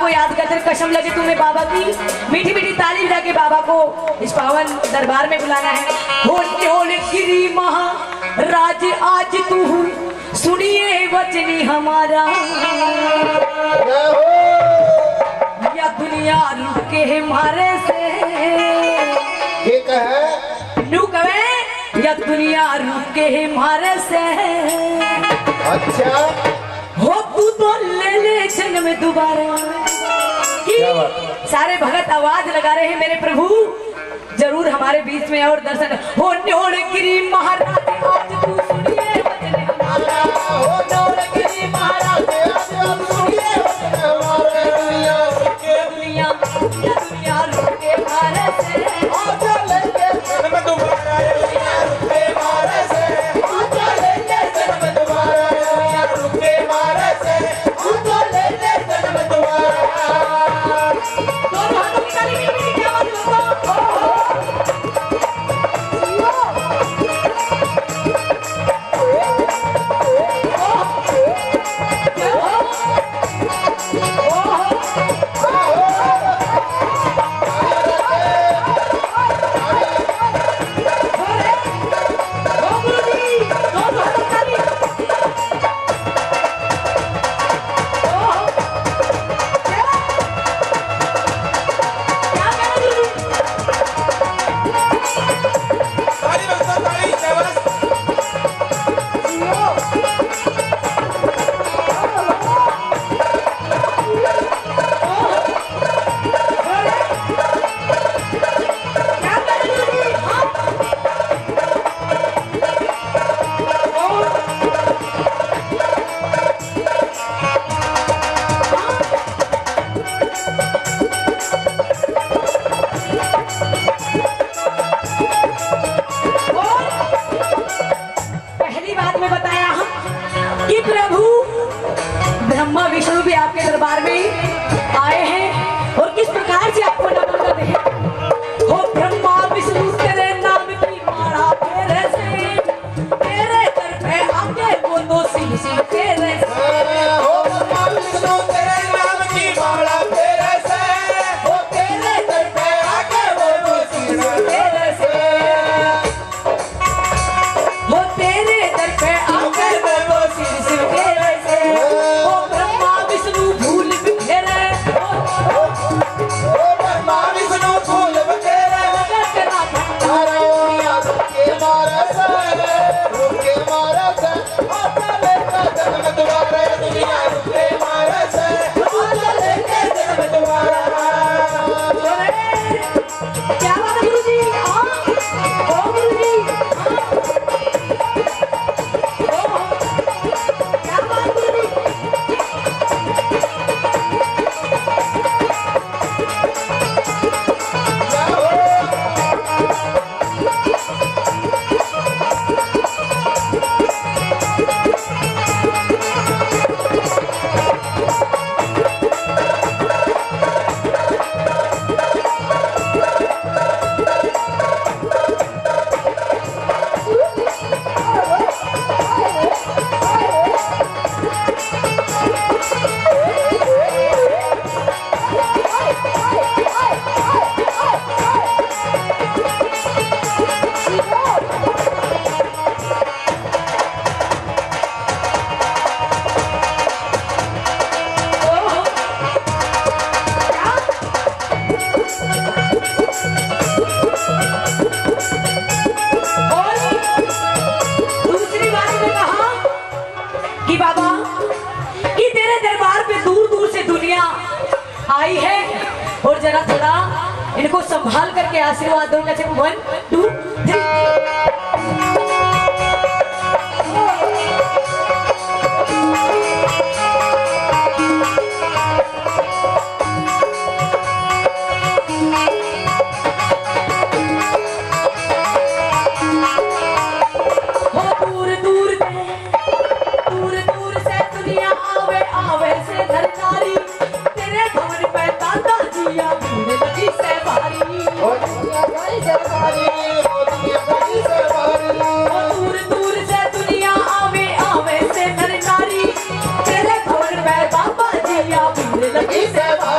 को याद करते कसम लगे तुम्हें बाबा की मीठी मीठी ताली बजा के बाबा को इस पावन दरबार में बुलाना है। नेयोल गिरी महाराज आज तू सुनिए वचन हमारा, या दुनिया रूठ के मारे से न्यू कहे, या दुनिया रूठ के मारे से अच्छा हो तू तो ले जन्म में दोबारा। सारे भगत आवाज लगा रहे हैं मेरे प्रभु जरूर हमारे बीच में और दर्शन। हो नेयोल गिरी महाराज आज तू सुनिए वचन हमारा, हो नेयोल गिरी महाराज आज तू सुनिए वचन हमारा, दुनिया के दुनिया या दुनिया के मारे से आज लेके जन्म दोबारा, दुनिया के मारे से आज लेके जन्म दोबारा, दुनिया के मारे से आज लेके जन्म दोबारा।